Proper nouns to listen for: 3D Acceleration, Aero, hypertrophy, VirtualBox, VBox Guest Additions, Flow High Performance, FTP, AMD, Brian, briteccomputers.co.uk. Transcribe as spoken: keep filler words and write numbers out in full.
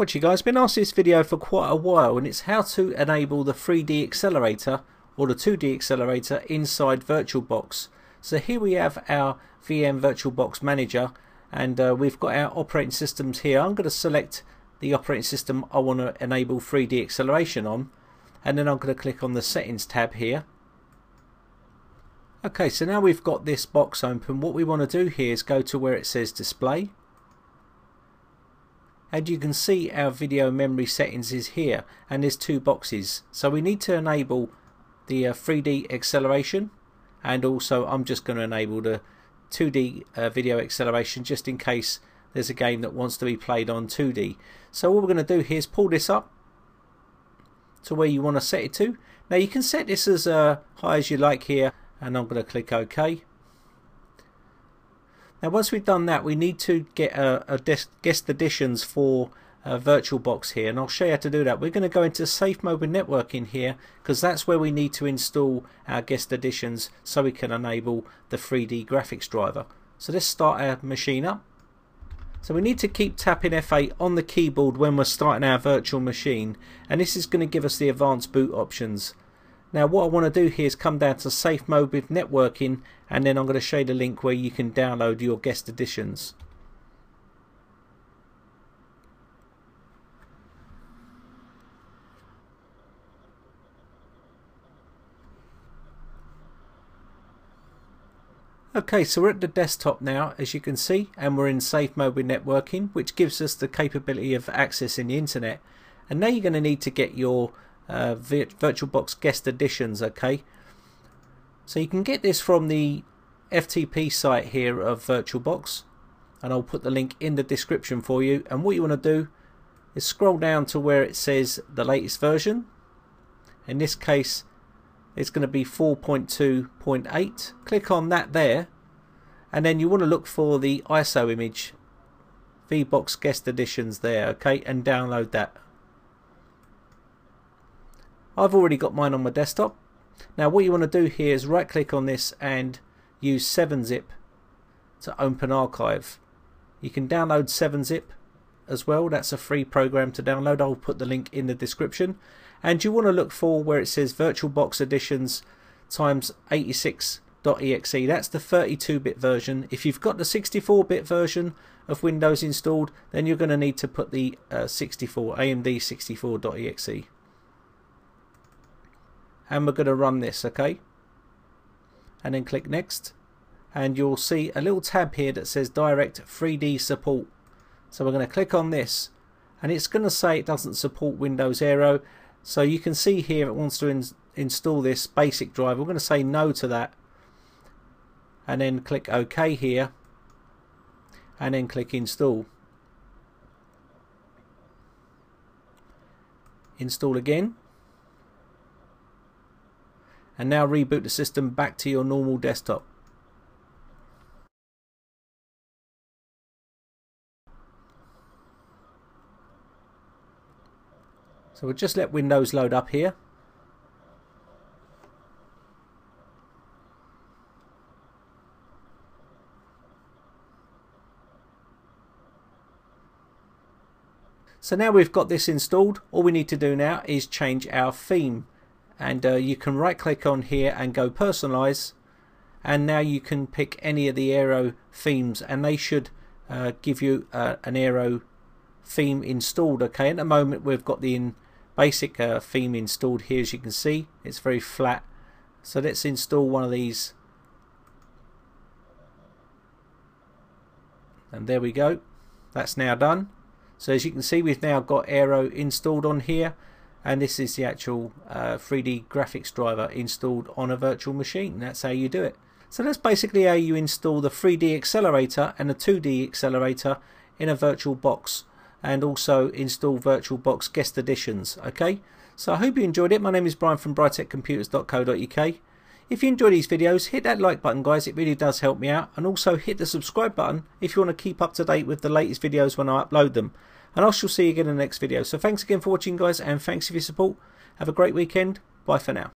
What you guys, been asked this video for quite a while, and it's how to enable the three D accelerator or the two D accelerator inside VirtualBox. So here we have our V M VirtualBox manager, and uh, we've got our operating systems here. I'm going to select the operating system I want to enable three D acceleration on, and then I'm going to click on the settings tab here. Okay, so now we've got this box open. What we want to do here is go to where it says display, and you can see our video memory settings is here, and there's two boxes. So we need to enable the uh, three D acceleration, and also I'm just going to enable the two D uh, video acceleration just in case there's a game that wants to be played on two D. So what we're going to do here is pull this up to where you want to set it to. Now you can set this as uh, high as you like here, and I'm going to click OK. Now once we've done that, we need to get a, a guest additions for uh, VirtualBox here, and I'll show you how to do that. We're going to go into Safe Mobile Networking here, because that's where we need to install our guest additions so we can enable the three D graphics driver. So let's start our machine up. So we need to keep tapping F eight on the keyboard when we're starting our virtual machine, and this is going to give us the advanced boot options. Now what I want to do here is come down to Safe Mobile Networking, and then I'm going to show you the link where you can download your guest additions. Okay, so we're at the desktop now, as you can see, and we're in Safe Mobile Networking, which gives us the capability of accessing the internet. And now you're going to need to get your Uh, VirtualBox Guest Additions, okay? So you can get this from the F T P site here of VirtualBox, and I'll put the link in the description for you. And what you want to do is scroll down to where it says the latest version. In this case, it's going to be four point two point eight. Click on that there, and then you want to look for the I S O image, VBox Guest Additions there, okay? And download that. I've already got mine on my desktop. Now what you want to do here is right click on this and use seven zip to open archive. You can download seven zip as well, that's a free program to download. I'll put the link in the description. And you want to look for where it says VirtualBox Additions times eighty-six dot E X E, that's the thirty-two bit version. If you've got the sixty-four bit version of Windows installed, then you're going to need to put the uh, sixty-four A M D sixty-four dot E X E. And we're going to run this, okay? And then click next, and you'll see a little tab here that says direct three D support. So we're going to click on this, and it's going to say it doesn't support Windows Aero. So you can see here it wants to in install this basic driver. We're going to say no to that, and then click OK here, and then click install. Install again. And now reboot the system back to your normal desktop. So we'll just let Windows load up here. So now we've got this installed, all we need to do now is change our theme. And uh, you can right click on here and go personalize, and now you can pick any of the Aero themes, and they should uh, give you uh, an Aero theme installed, okay? At the moment we've got the in basic uh, theme installed here, as you can see it's very flat. So let's install one of these, and there we go, that's now done. So as you can see, we've now got Aero installed on here, and this is the actual uh, three D graphics driver installed on a virtual machine. That's how you do it. So that's basically how you install the three D accelerator and the two D accelerator in a VirtualBox, and also install VirtualBox Guest Additions, okay? So I hope you enjoyed it. My name is Brian from britec computers dot co dot U K. If you enjoy these videos, hit that like button, guys, it really does help me out, and also hit the subscribe button if you want to keep up to date with the latest videos when I upload them. And I shall see you again in the next video. So thanks again for watching, guys, and thanks for your support. Have a great weekend. Bye for now.